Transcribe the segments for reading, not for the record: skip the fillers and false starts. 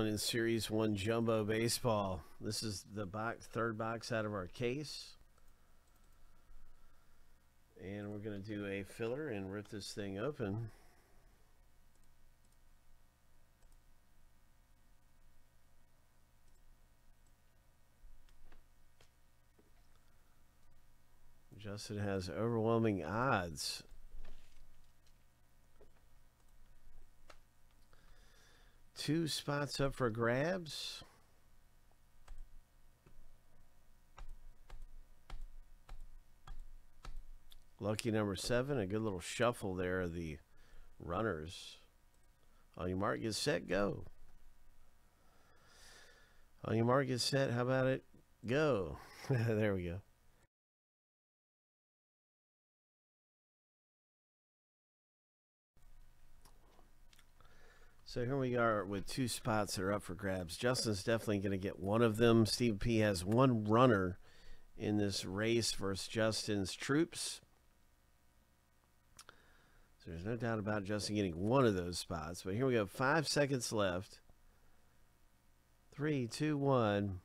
one in Series 1 Jumbo Baseball. This is the box, third box out of our case. And we're going to do a filler and rip this thing open. Justin has overwhelming odds. Two spots up for grabs. Lucky number 7, a good little shuffle there of the runners. On your mark, get set, go. On your mark, get set, how about it? Go. There we go. So here we are with two spots that are up for grabs. Justin's definitely going to get one of them. Steve P has one runner in this race versus Justin's troops. So there's no doubt about Justin getting one of those spots. But here we go. 5 seconds left. 3, 2, 1.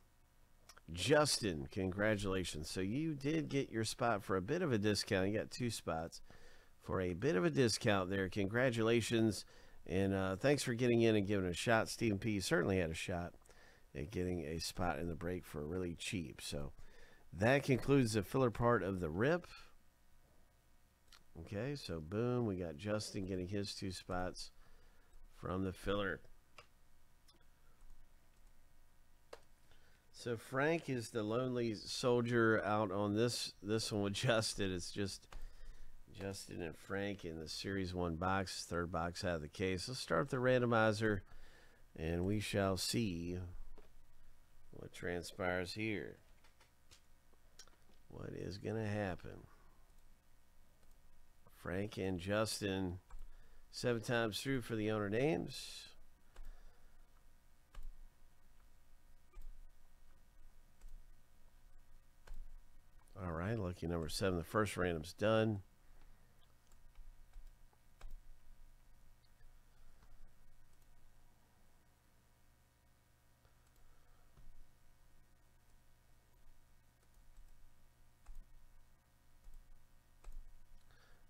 Justin, congratulations. So you did get your spot for a bit of a discount. You got two spots for a bit of a discount there. Congratulations. And thanks for getting in and giving it a shot. Stephen P certainly had a shot at getting a spot in the break for really cheap. So that concludes the filler part of the rip. Okay, so boom, we got Justin getting his two spots from the filler. So Frank is the lonely soldier out on this one with Justin. It's just Justin and Frank in the Series 1 box, third box out of the case. Let's start the randomizer, and we shall see what transpires here. What is going to happen? Frank and Justin, 7 times through for the owner names. All right, lucky number 7. The first random's done.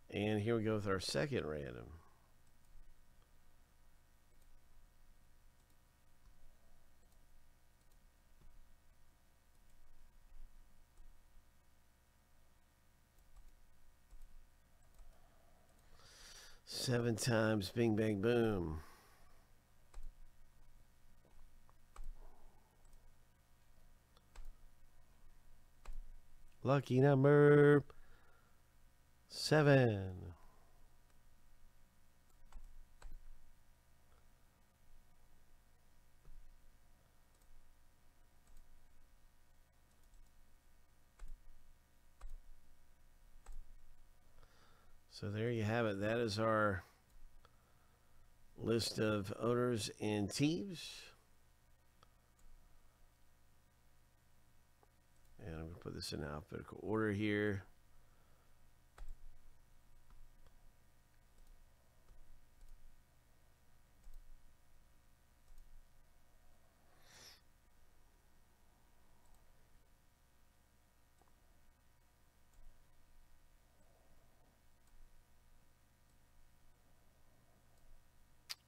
And here we go with our second random. Seven times, bing, bang, boom. Lucky number 7. So there you have it. That is our list of owners and teams. And I'm going to put this in alphabetical order here.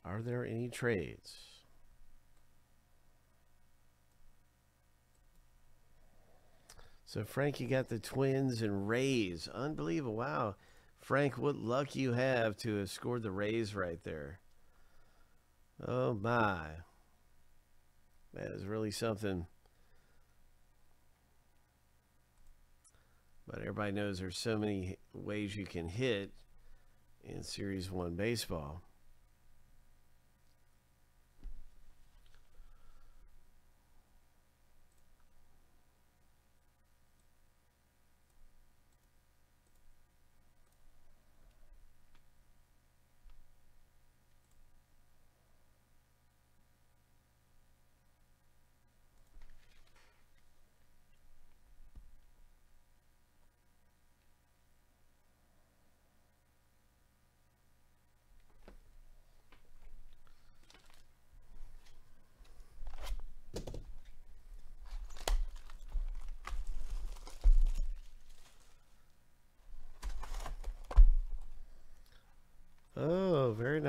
Are there any trades? So Frank, you got the Twins and Rays. Unbelievable. Wow. Frank, what luck you have to have scored the Rays right there. Oh my. That is really something. But everybody knows there's so many ways you can hit in Series 1 baseball.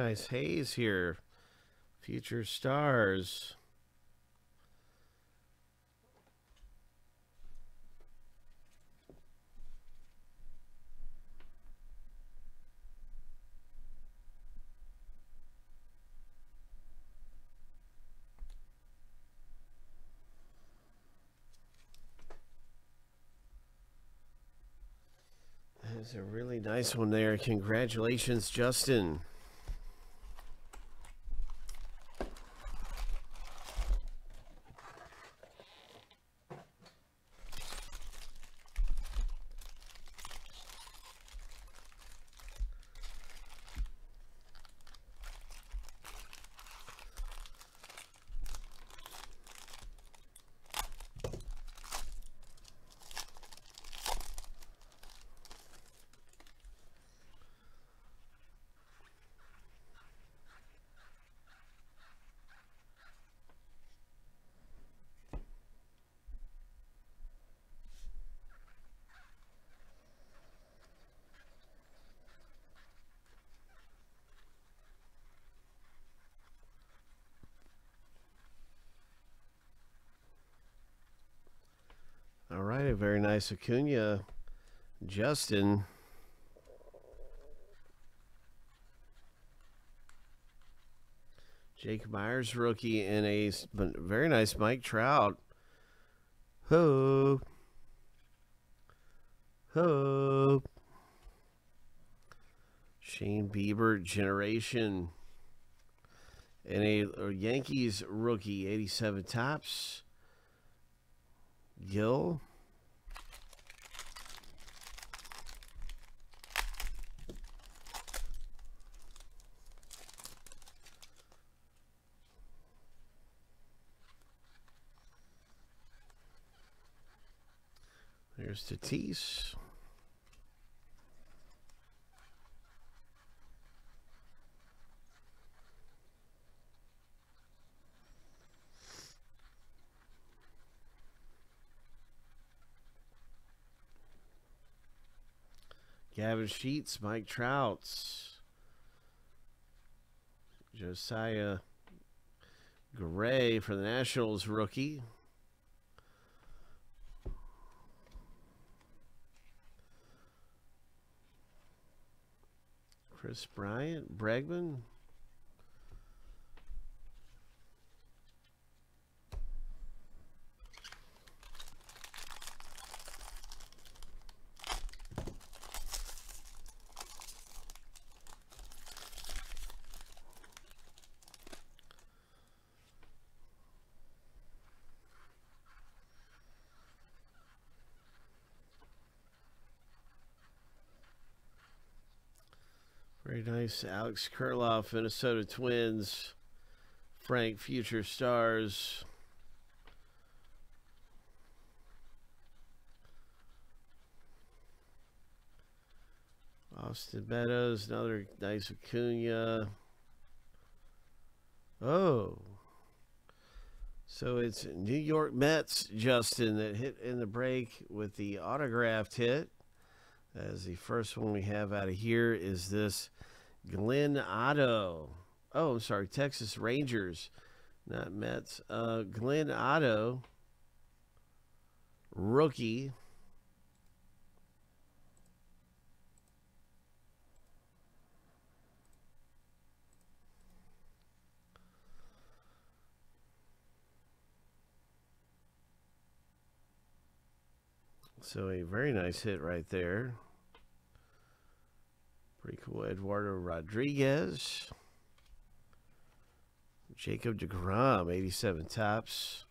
nice Hayes here. Future Stars. That's a really nice one there. Congratulations, Justin. All right, a very nice Acuna, Justin. Jake Myers rookie and a very nice Mike Trout. Ho. Ho. Shane Bieber generation. And a Yankees rookie, 87 Topps. Gill. There's Tatis. Gavin Sheets, Mike Trouts, Josiah Gray for the Nationals rookie. Chris Bryant, Bregman. Very nice. Alex Kurloff, Minnesota Twins. Frank, Future Stars. Austin Meadows, another nice Acuna. Oh. So it's New York Mets, Justin, that hit in the break with the autographed hit. As the first one we have out of here is this Glenn Otto. Oh, I'm sorry, Texas Rangers, not Mets. Glenn Otto, rookie. So a very nice hit right there. Pretty cool. Eduardo Rodriguez. Jacob DeGrom, 87 Topps.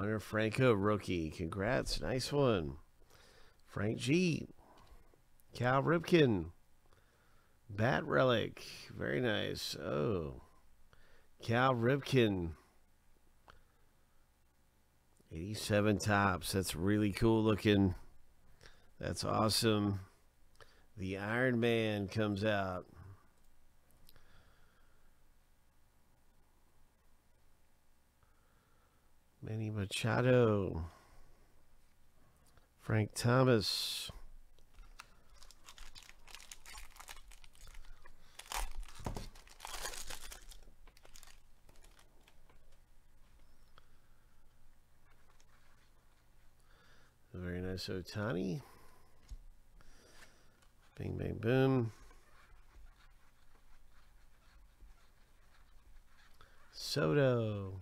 Hunter Franco, rookie. Congrats. Nice one. Frank G. Cal Ripken. Bat relic. Very nice. Oh. Cal Ripken. 87 Topps. That's really cool looking. That's awesome. The Iron Man comes out. Manny Machado. Frank Thomas. Very nice Otani. Bing, bang, boom. Soto.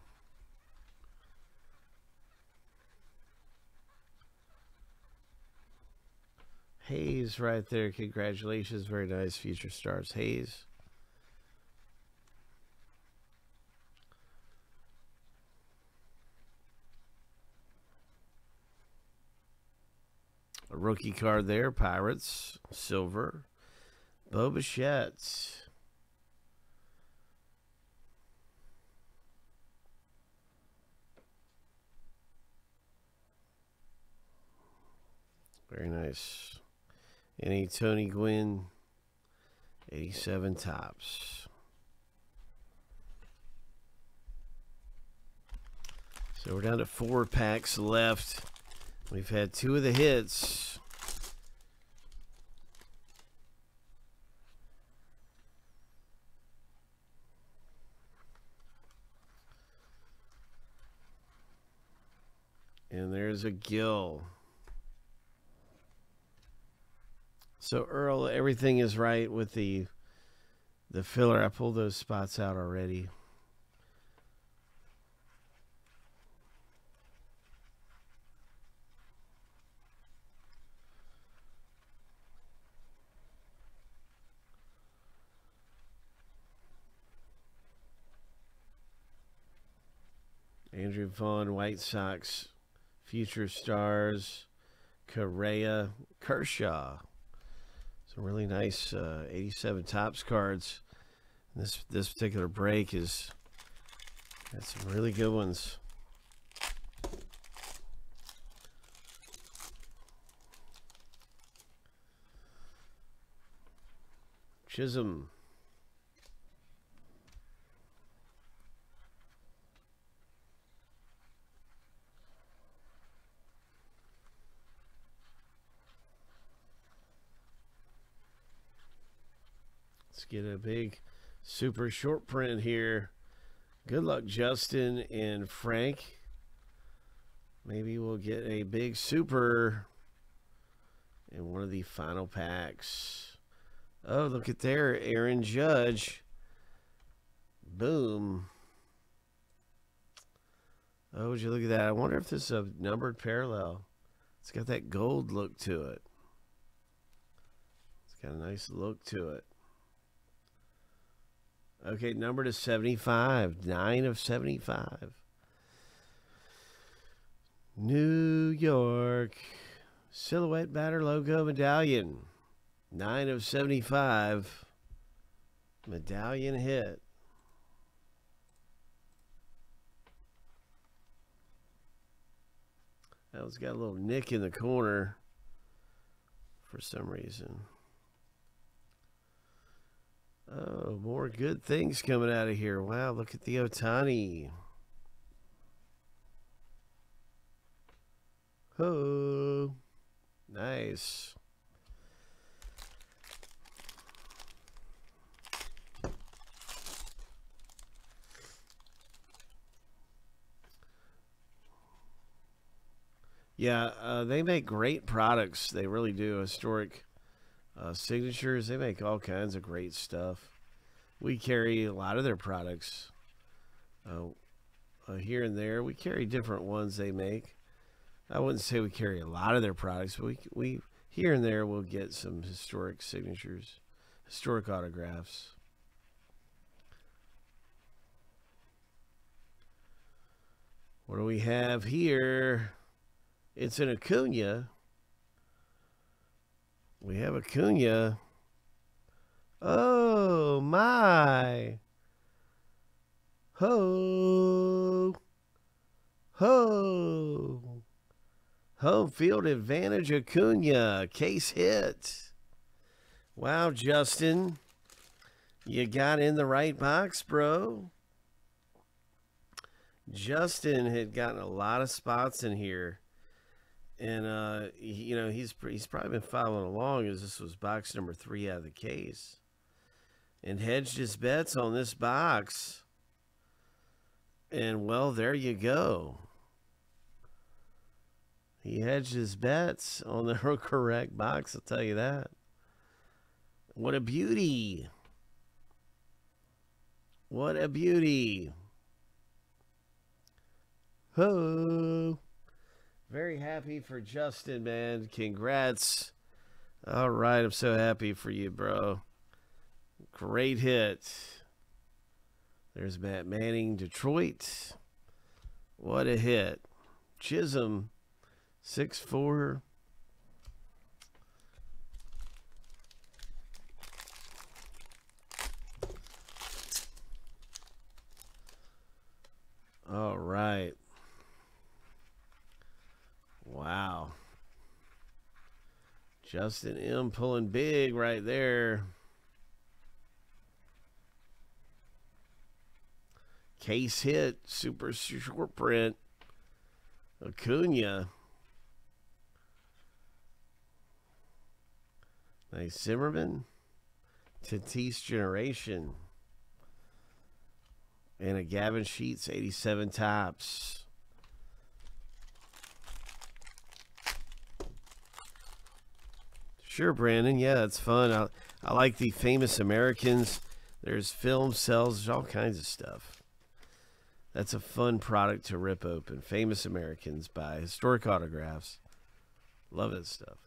Hayes right there. Congratulations. Very nice. Future stars. Hayes. A rookie card there. Pirates. Silver. Bichette. Very nice. Any Tony Gwynn, 87 Topps. So we're down to 4 packs left. We've had 2 of the hits. And there's a Gill. So Earl, everything is right with the filler. I pulled those spots out already. Andrew Vaughn, White Sox, Future Stars, Correa, Kershaw. Some really nice 87 Topps cards. This particular break is got some really good ones. Chisholm. Get a big super short print here. Good luck, Justin and Frank. Maybe we'll get a big super in one of the final packs. Oh, look at there, Aaron Judge. Boom. Oh, would you look at that? I wonder if this is a numbered parallel. It's got that gold look to it. It's got a nice look to it. Okay, number to 75. 9 of 75. New York. Silhouette batter logo medallion. 9 of 75. Medallion hit. That one's got a little nick in the corner for some reason. Oh, more good things coming out of here. Wow, look at the Otani. Oh, nice. Yeah, they make great products. They really do. Historic signatures. They make all kinds of great stuff. We carry a lot of their products here and there. We carry different ones they make. I wouldn't say we carry a lot of their products, but we here and there we'll get some historic signatures, historic autographs. What do we have here? It's an Acuna. We have Acuna. Oh, my. Ho. Ho. Home field advantage, Acuna. Case hit. Wow, Justin. You got in the right box, bro. Justin had gotten a lot of spots in here. And, you know, he's probably been following along as this was box number 3 out of the case. And hedged his bets on this box. And, well, there you go. He hedged his bets on the correct box, I'll tell you that. What a beauty. What a beauty. Ho. Very happy for Justin, man. Congrats. All right, I'm so happy for you, bro. Great hit. There's Matt Manning, Detroit. What a hit. Chisholm, 6-4. All right. Wow. Justin M pulling big right there. Case hit, super short print. Acuna. Nice Zimmerman. Tatis Generation. And a Gavin Sheets, 87 Topps. Sure, Brandon. Yeah, it's fun. I like the famous Americans. There's film cells. There's all kinds of stuff. That's a fun product to rip open. Famous Americans by Historic Autographs. Love that stuff.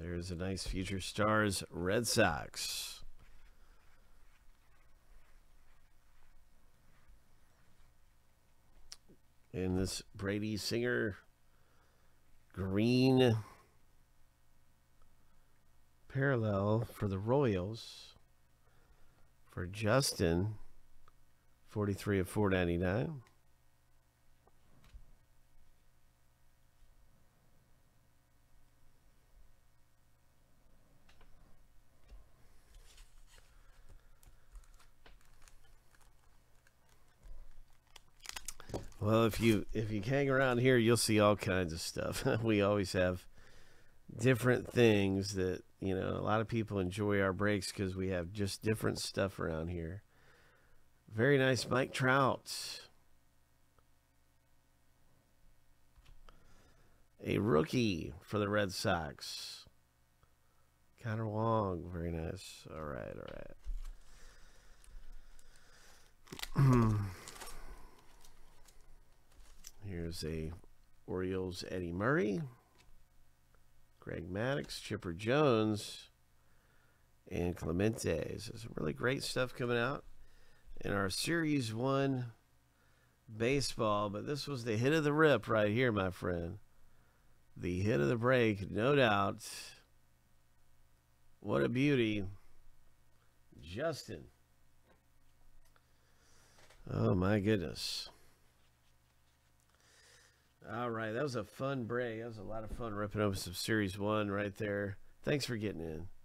There's a nice Future Stars Red Sox. And this Brady Singer green parallel for the Royals for Justin, 43/499. Well, if you hang around here, you'll see all kinds of stuff. We always have different things that, you know, a lot of people enjoy our breaks because we have just different stuff around here. Very nice Mike Trout. A rookie for the Red Sox. Connor Wong, very nice. All right, all right. Here's a Orioles Eddie Murray, Greg Maddux, Chipper Jones, and Clemente. So some really great stuff coming out in our Series 1 baseball. But this was the hit of the rip right here, my friend. The hit of the break, no doubt. What a beauty. Justin. Oh, my goodness. All right, that was a fun break. That was a lot of fun ripping open some Series 1 right there. Thanks for getting in.